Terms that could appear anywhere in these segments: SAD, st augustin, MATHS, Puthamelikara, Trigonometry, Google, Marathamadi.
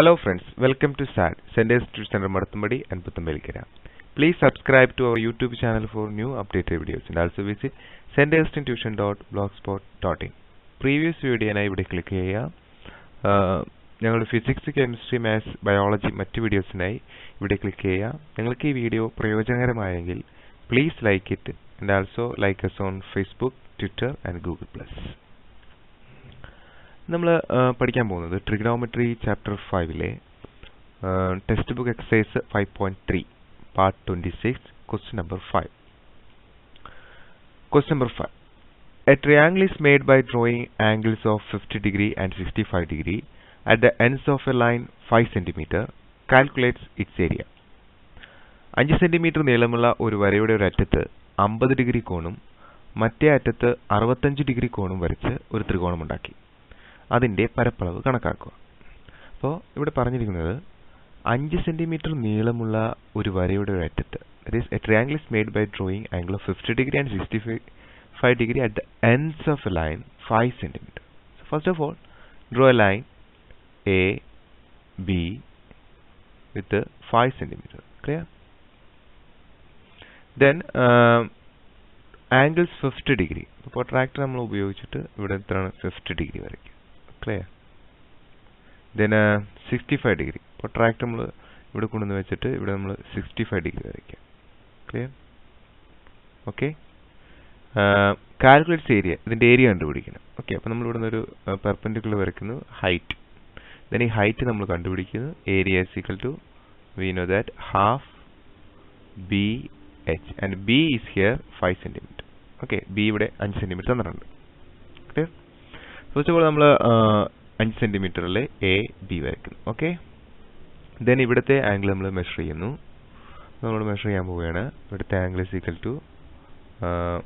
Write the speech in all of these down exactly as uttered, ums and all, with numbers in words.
Hello friends, welcome to S A D, Sunday Tuition Marathamadi and Puthamelikara. Please subscribe to our YouTube channel for new updated videos and also visit staugustinetuition dot blogspot dot in. Previous video I will click here. Uh, physics, chemistry, maths, biology, mathu videos I will click here. If you video prayojanagamayengil, please like it and also like us on Facebook, Twitter and Google plus. We will study Trigonometry Chapter five, uh, Textbook Exercise five point three, Part twenty-six, Question Number five. Question Number five. A triangle is made by drawing angles of fifty degree and sixty-five degree at the ends of a line five centimeters. Calculates its area. five centimeters നീളമുള്ള ഒരു വരയുടെ ഒരു അറ്റത്ത് fifty degree കോണും മറ്റേ അറ്റത്ത് sixty-five degree കോണും വരച്ച് ഒരു ത്രികോണം ഉണ്ടാക്കി. അതിന്റെ പരപ്പളവ് കണക്കാക്കുക. അപ്പോൾ ഇവിടെ പറഞ്ഞിരിക്കുന്നത് five centimeters നീളമുള്ള ഒരു വരയുടെ ഒരു അറ്റത്ത് that is a triangle is made by drawing angle of fifty degree and sixty-five degree at the ends of a line five centimeters. So first of all, draw a line A B with the five centimeters. Clear? Then uh, angles fifty degree. അപ്പോൾ protractor നമ്മൾ ഉപയോഗിച്ചിട്ട് ഇവിടെ എത്രയാണ് fifty degree വരയ്ക്കുക. Clear. Then uh, sixty-five degree. Protractor നമ്മൾ ഇവിടെ കൊണ്ടുവന്ന് വെച്ചിട്ട് ഇവിടെ നമ്മൾ sixty-five degree വരയ്ക്കാം. Clear? Okay. Uh, calculates area. ഇതിന്റെ ഏരിയ കണ്ടുപിടിക്കണം. Okay, അപ്പോൾ നമ്മൾ ഇവിടെ ഒരു perpendicular വരയ്ക്കുന്നു height. Then ഈ height നമ്മൾ കണ്ടുപിടിക്കുന്നു. Area is equal to we know that half B H and B is here five centimeters. Okay, B ഇവിടെ five centimeters തന്നിട്ടുണ്ട്. Clear? First of all, we have five centimeters A, B. Okay? Then, we measure angle. We measure the angle is equal to uh,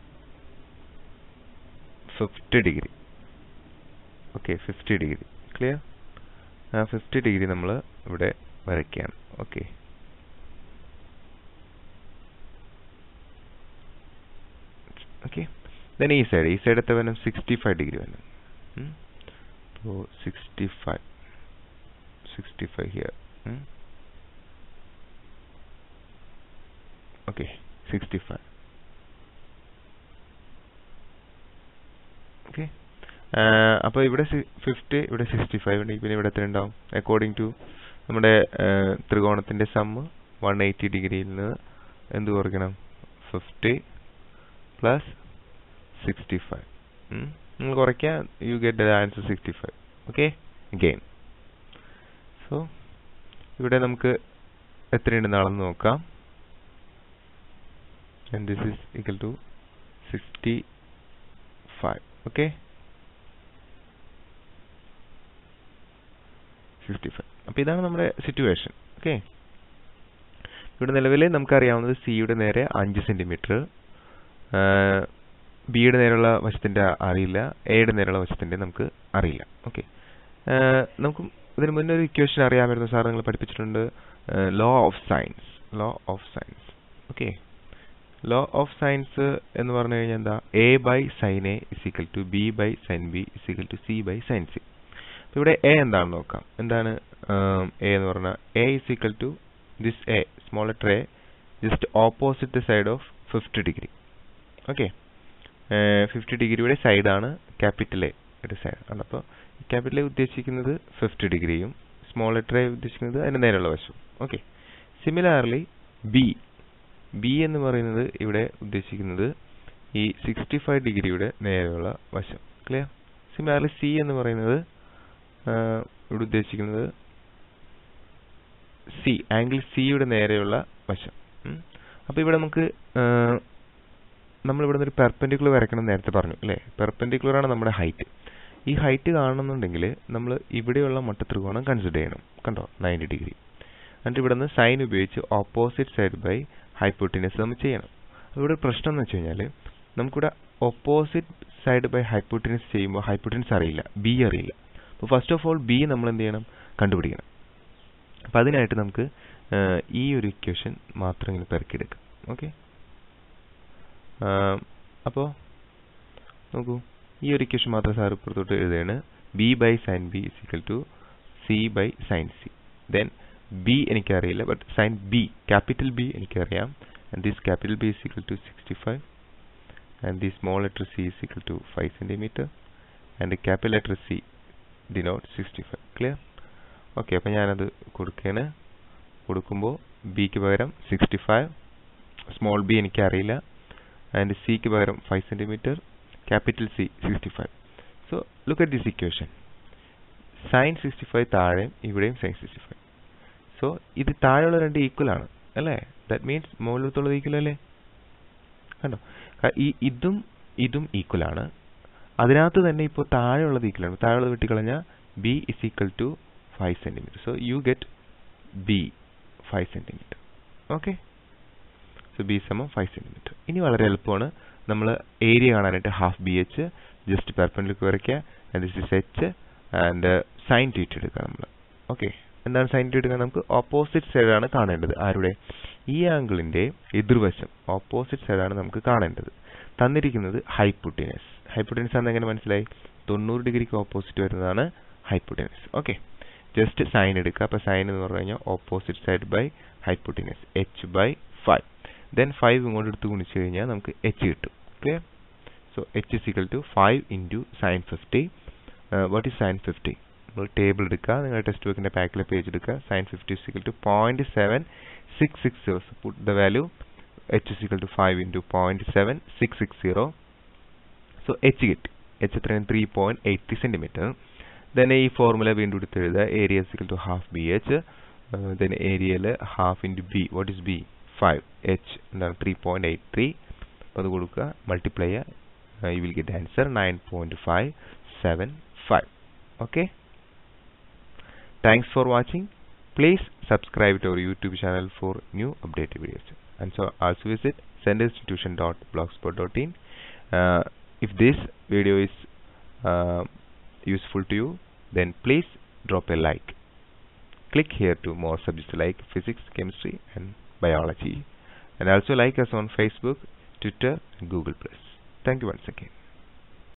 fifty degree. Okay, fifty degree. Clear? Uh, fifty degree we measure. Okay. Okay. Then, this side. This side is sixty-five degree. Hmm? So sixty-five here. Hmm? Okay, sixty-five. Okay. Uh, so fifty, sixty-five, and according to the trigonometry sum, one hundred eighty degree and fifty plus sixty-five. Hmm? You get the answer sixty-five. Okay, again. So, we will and this is equal to sixty-five. Okay, sixty-five. Now, this is the situation. Okay, we will see five centimeters. B is not arilla, A is not arilla. Okay. Uh, we have a question about uh, law of sines. Law of sines. Okay. Law of sines is uh, A by sin A is equal to B by sin B is equal to C by sin C. So, A and then um, A, A is equal to this A, small letter A, just opposite the side of fifty degree. Okay. Uh, fifty degree side on capital A side. So, capital A is fifty degree, small letter A is the okay. Similarly, B. B is the sixty-five degree clear? Similarly, C is the uh, C. Angle C is the hmm? So, we will do perpendicular. Perpendicular is our height. This height is considered ninety degree. And we will sine opposite side by hypotenuse. We will do the opposite side by hypotenuse. Hypotenuse B. First of all, B we will do. That is this equation. Okay. Uh, so, this equation is B by sin B is equal to C by sin C. then B enikku ariyilla, but sign B, capital B enikku ariyam, and this capital B is equal to sixty-five, and this small letter C is equal to five centimeter, and the capital letter C denotes sixty-five. Clear? Okay, appo yanadu kodukkena kodukumbo B ku pagaram sixty-five, small b enikku ariyilla, and C ku pagaram five centimeter, capital C sixty-five. So look at this equation. Sin sixty-five താഴെ ഇവിടെയും sin sixty-five. So ഇത് താഴെയുള്ള രണ്ട് equal ആണ് അല്ലേ? That means മുകളിലത്തുള്ളത് equal അല്ലേ? കണ്ടോ? ഈ ഇതും ഇതും ഈക്വൽ ആണ്. അതിനകത്ത് തന്നെ ഇപ്പോൾ താഴെയുള്ളത് ഈക്വൽ ആണ്. താഴെയുള്ളത് വെട്ടിക്കളഞ്ഞാൽ B is equal to five centimeters. So you get B five centimeters. Okay? So B is equal to five centimeters. ഇനി വളരെ എളുപ്പമാണ്. നമ്മൾ ഏരിയ കാണാനായിട്ട് half B H just perpendicular വരയ്ക്കുക. And this is H. And uh, sin theta എടുക്കാം നമ്മൾ. Okay, എന്താണ് sin theta എടുക്കാൻ? നമുക്ക് ഓപ്പോസിറ്റ് സൈഡാണ് കാണേണ്ടത്. ആരുടെ? ഈ ആംഗിളിൻ്റെ എതിർവശം ഓപ്പോസിറ്റ് സൈഡാണ് നമുക്ക് കാണേണ്ടത്. തന്നിരിക്കുന്നത് ഹൈപ്പോട്ടിനസ്. ഹൈപ്പോട്ടിനസ് ആണെന്ന് എങ്ങനെ മനസ്സിലായി? തൊണ്ണൂറ് ഡിഗ്രിക്ക് ഓപ്പോസിറ്റ് വരുന്നതാണ് ഹൈപ്പോട്ടിനസ്. ഓക്കെ, ജസ്റ്റ് സൈൻ എടുക്കുക. അപ്പോൾ സൈൻ എന്ന് പറഞ്ഞു കഴിഞ്ഞാൽ opposite side by hypotenuse H by five. Then five ഇങ്ങോട്ട് എടുത്ത് ഗുണിച്ച് കഴിഞ്ഞാൽ നമുക്ക് എച്ച് കിട്ടും. Clear? So H is equal to five into sine fifty. Uh, what is sin fifty? Well, table edukka ningala test book inde back la page edukka. Sin fifty is equal to zero point seven six six zero. So put the value h is equal to five into zero point seven six six zero. So h get h is three point eight zero centimeters. Then a formula we introduce the area is equal to half bh, uh, then area la half into b. What is b? five h and three point eight three adu kodukka multiply ya, uh, you will get the answer nine point five seven. Okay, thanks for watching. Please subscribe to our YouTube channel for new updated videos, and so also visit staugustinetuition dot blogspot dot in. Uh, if this video is uh, useful to you, then please drop a like. Click here to more subjects like physics, chemistry and biology, and also like us on Facebook, Twitter and Google Plus. Thank you once again.